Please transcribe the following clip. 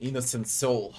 Innocent Soul.